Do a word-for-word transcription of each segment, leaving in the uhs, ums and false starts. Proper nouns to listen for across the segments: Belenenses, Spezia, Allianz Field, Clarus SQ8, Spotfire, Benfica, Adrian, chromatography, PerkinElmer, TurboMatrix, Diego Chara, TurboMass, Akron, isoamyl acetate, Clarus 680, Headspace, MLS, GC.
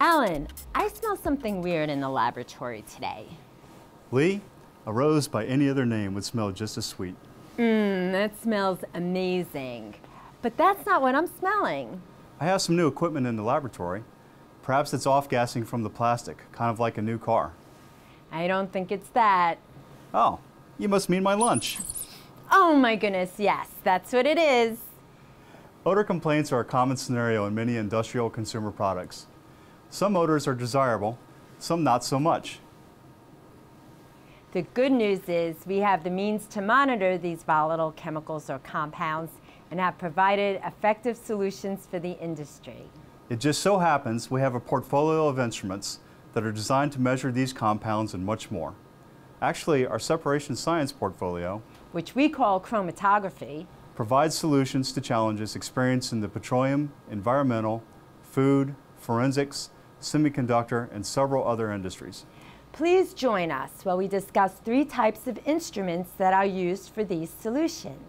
Alan, I smell something weird in the laboratory today. Lee, a rose by any other name would smell just as sweet. Mmm, that smells amazing. But that's not what I'm smelling. I have some new equipment in the laboratory. Perhaps it's off-gassing from the plastic, kind of like a new car. I don't think it's that. Oh, you must mean my lunch. Oh my goodness, yes, that's what it is. Odor complaints are a common scenario in many industrial consumer products. Some odors are desirable, some not so much. The good news is we have the means to monitor these volatile chemicals or compounds and have provided effective solutions for the industry. It just so happens we have a portfolio of instruments that are designed to measure these compounds and much more. Actually, our separation science portfolio, which we call chromatography, provides solutions to challenges experienced in the petroleum, environmental, food, forensics, semiconductor, and several other industries. Please join us while we discuss three types of instruments that are used for these solutions.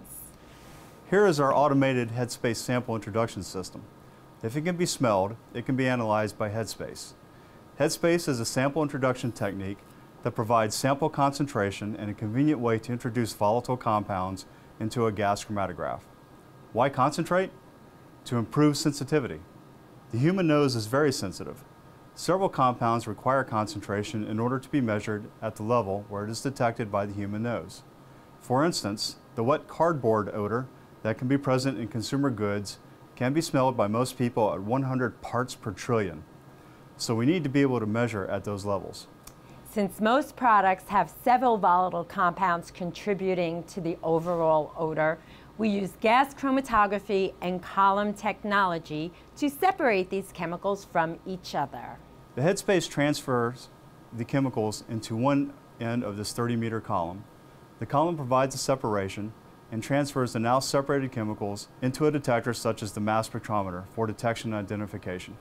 Here is our automated Headspace sample introduction system. If it can be smelled, it can be analyzed by Headspace. Headspace is a sample introduction technique that provides sample concentration and a convenient way to introduce volatile compounds into a gas chromatograph. Why concentrate? To improve sensitivity. The human nose is very sensitive. Several compounds require concentration in order to be measured at the level where it is detected by the human nose. For instance, the wet cardboard odor that can be present in consumer goods can be smelled by most people at one hundred parts per trillion. So we need to be able to measure at those levels. Since most products have several volatile compounds contributing to the overall odor, we use gas chromatography and column technology to separate these chemicals from each other. The Headspace transfers the chemicals into one end of this thirty meter column. The column provides a separation and transfers the now separated chemicals into a detector such as the mass spectrometer for detection and identification.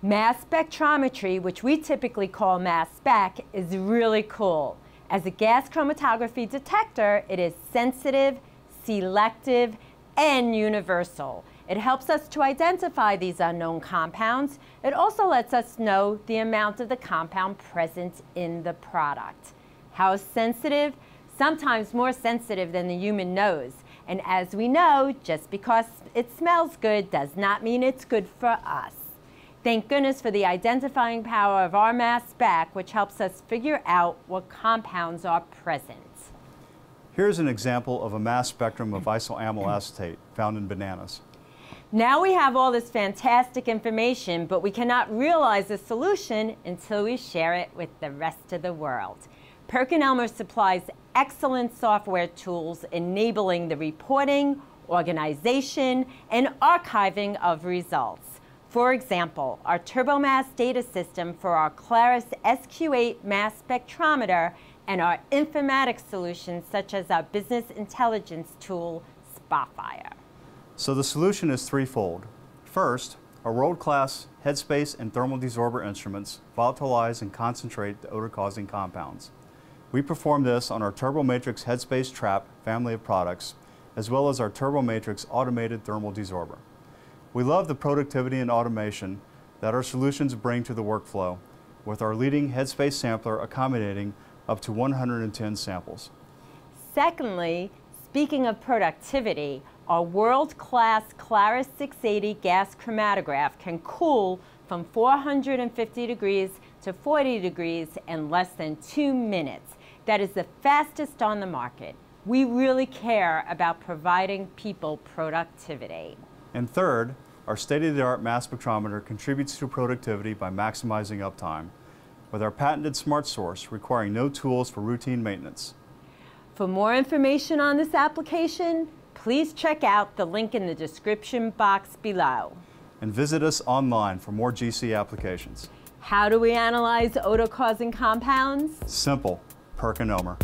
Mass spectrometry, which we typically call mass spec, is really cool. As a gas chromatography detector, it is sensitive, selective, and universal. It helps us to identify these unknown compounds. It also lets us know the amount of the compound present in the product. How sensitive? Sometimes more sensitive than the human nose. And as we know, just because it smells good does not mean it's good for us. Thank goodness for the identifying power of our mass spec, which helps us figure out what compounds are present. Here's an example of a mass spectrum of isoamyl acetate found in bananas. Now we have all this fantastic information, but we cannot realize a solution until we share it with the rest of the world. PerkinElmer supplies excellent software tools enabling the reporting, organization, and archiving of results. For example, our TurboMass data system for our Clarus S Q eight mass spectrometer and our informatics solutions such as our business intelligence tool, Spotfire. So the solution is threefold. First, our world-class Headspace and thermal desorber instruments volatilize and concentrate the odor-causing compounds. We perform this on our TurboMatrix Headspace Trap family of products, as well as our TurboMatrix automated thermal desorber. We love the productivity and automation that our solutions bring to the workflow, with our leading Headspace sampler accommodating up to one hundred ten samples. Secondly, speaking of productivity, our world-class Clarus six eighty gas chromatograph can cool from four hundred fifty degrees to forty degrees in less than two minutes. That is the fastest on the market. We really care about providing people productivity. And third, our state-of-the-art mass spectrometer contributes to productivity by maximizing uptime, with our patented smart source requiring no tools for routine maintenance. For more information on this application, please check out the link in the description box below. And visit us online for more G C applications. How do we analyze odor-causing compounds? Simple. PerkinElmer.